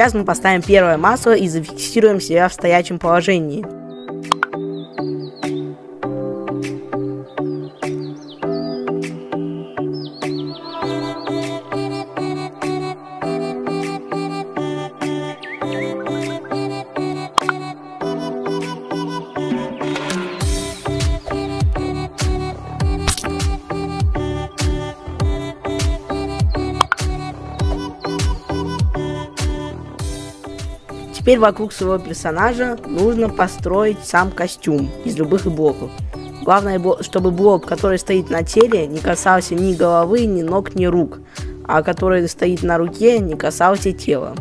Сейчас мы поставим первое масло и зафиксируем себя в стоячем положении. Теперь вокруг своего персонажа нужно построить сам костюм из любых блоков. Главное, чтобы блок, который стоит на теле, не касался ни головы, ни ног, ни рук, а который стоит на руке, не касался тела.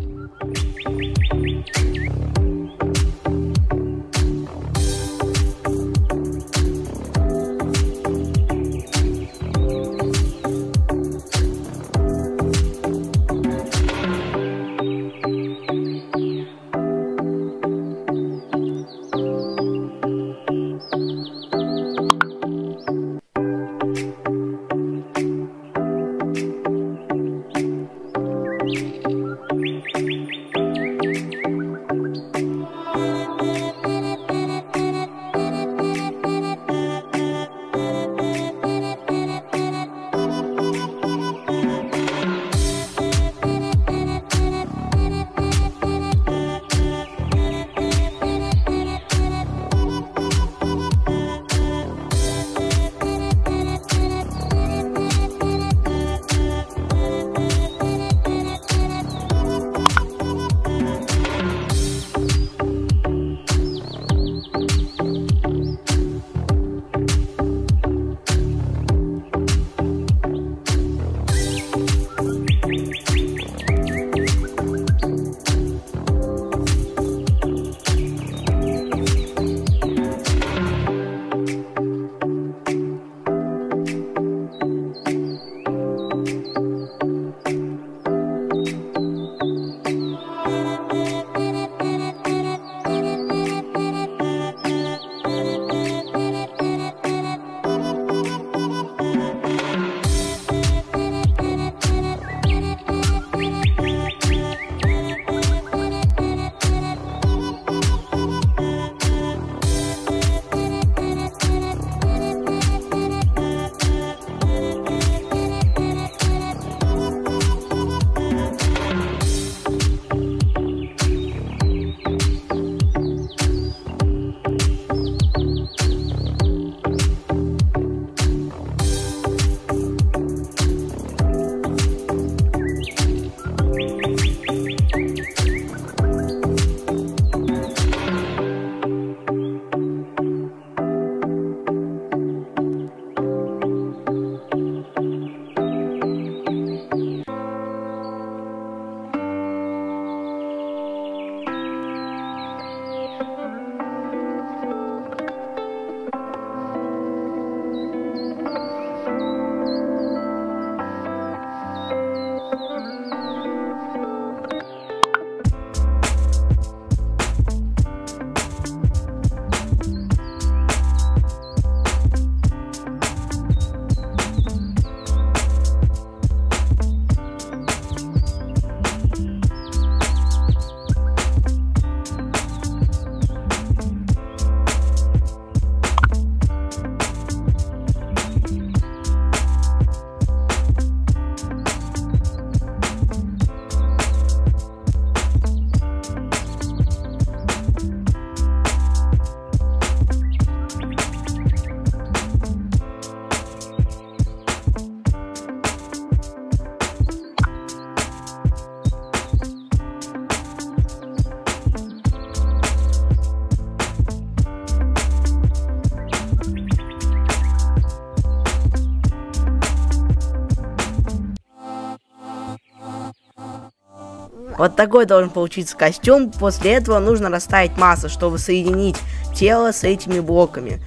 Вот такой должен получиться костюм. После этого нужно расставить масло, чтобы соединить тело с этими блоками.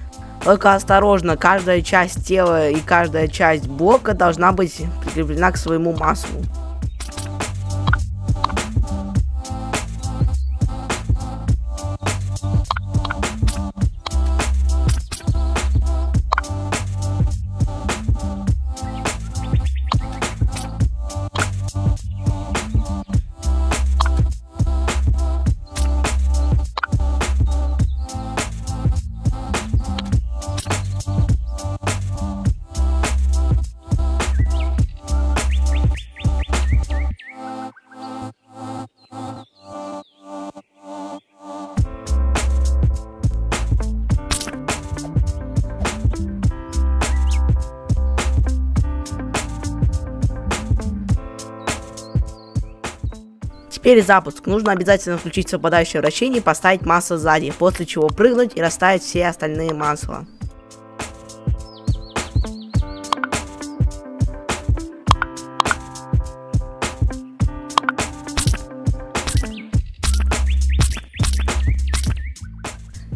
Только осторожно, каждая часть тела и каждая часть блока должна быть прикреплена к своему маслу. Теперь запуск. Нужно обязательно включить совпадающее вращение и поставить масло сзади, после чего прыгнуть и расставить все остальные масла.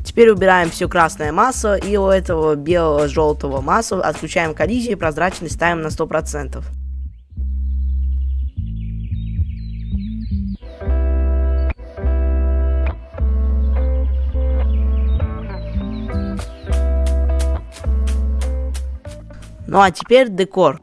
Теперь убираем все красное масло и у этого белого-желтого масла отключаем коллизию и прозрачность ставим на 100%. Ну а теперь декор.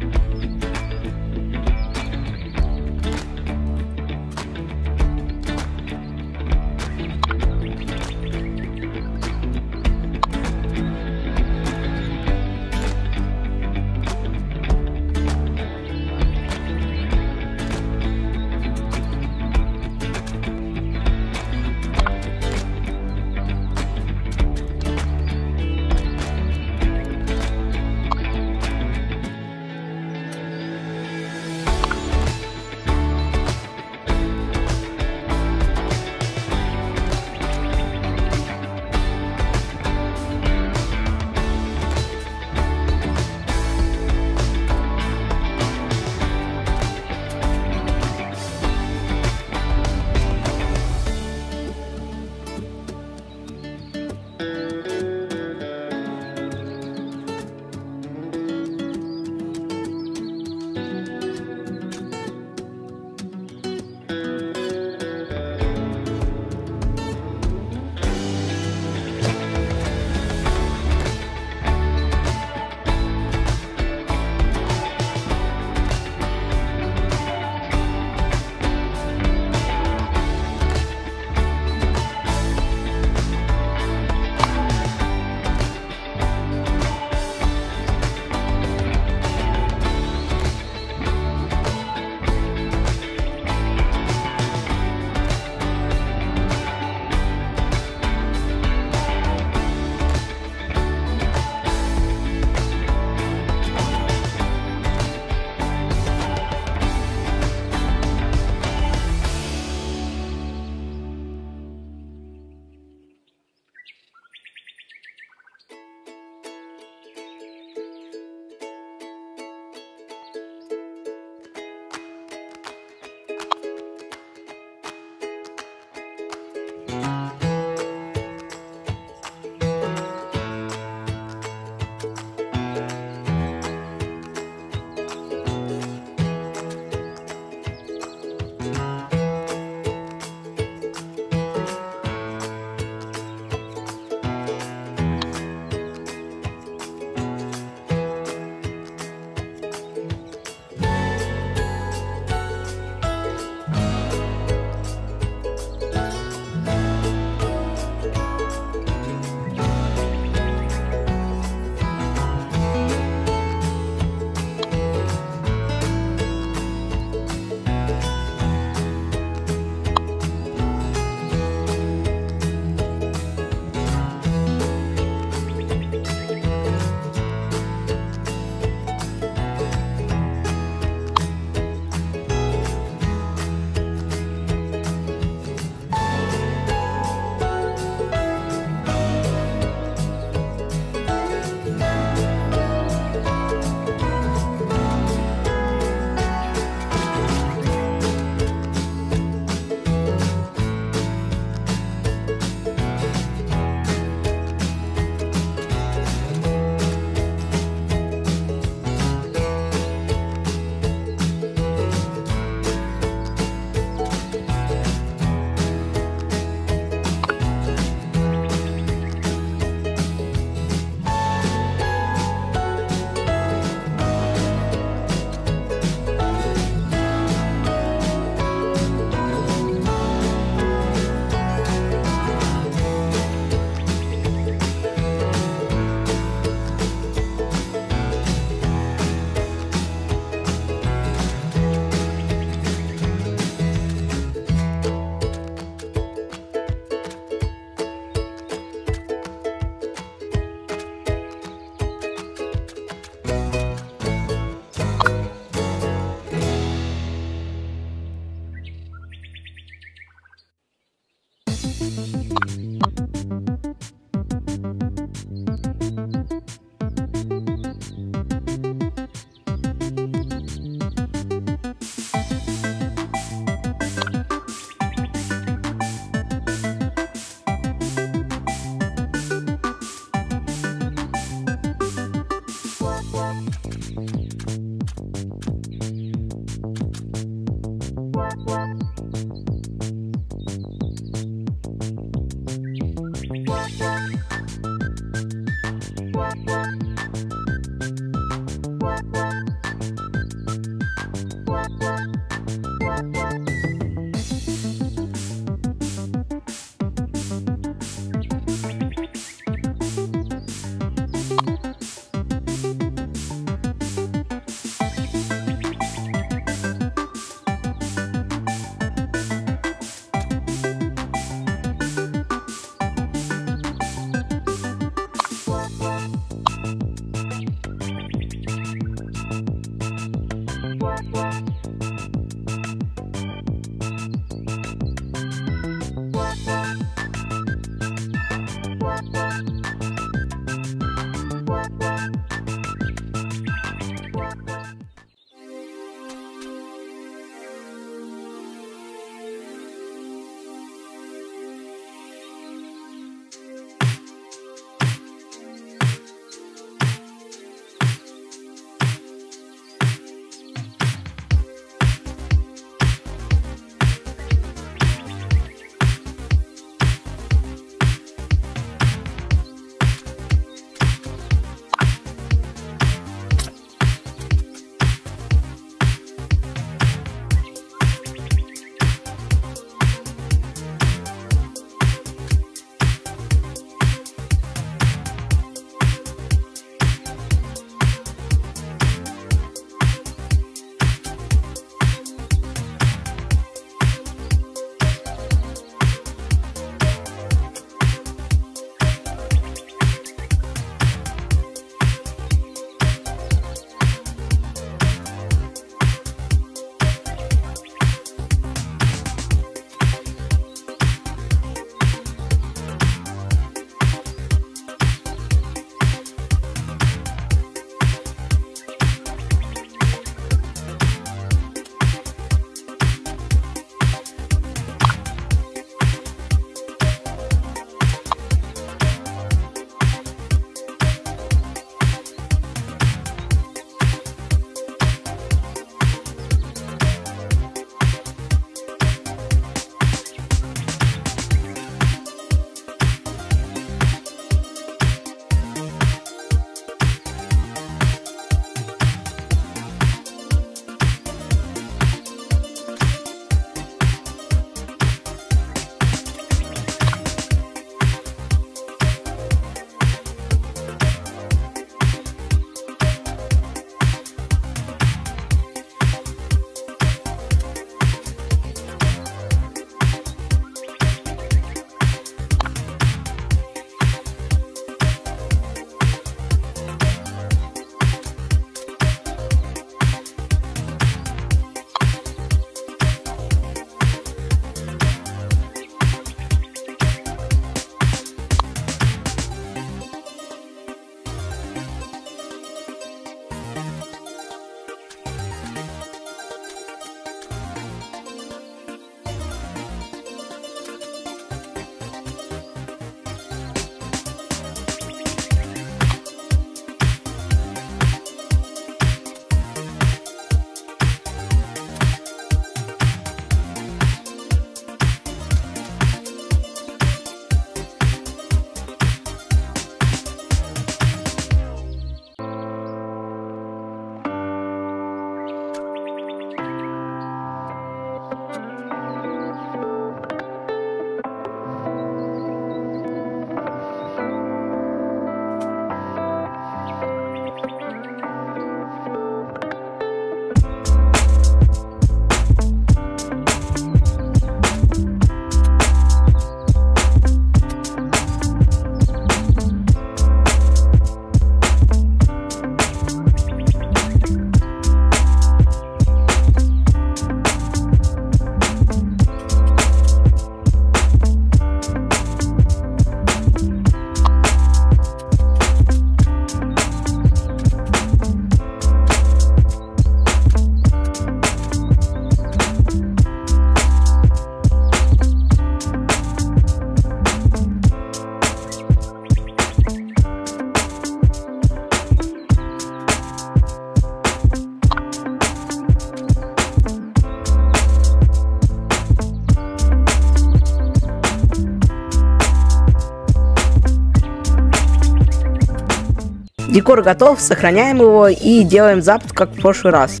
Декор готов, сохраняем его и делаем запуск, как в прошлый раз.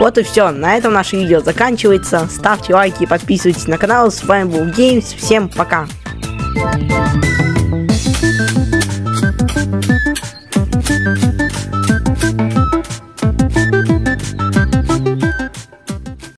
Вот и все, на этом наше видео заканчивается. Ставьте лайки и подписывайтесь на канал. С вами был Геймс, всем пока!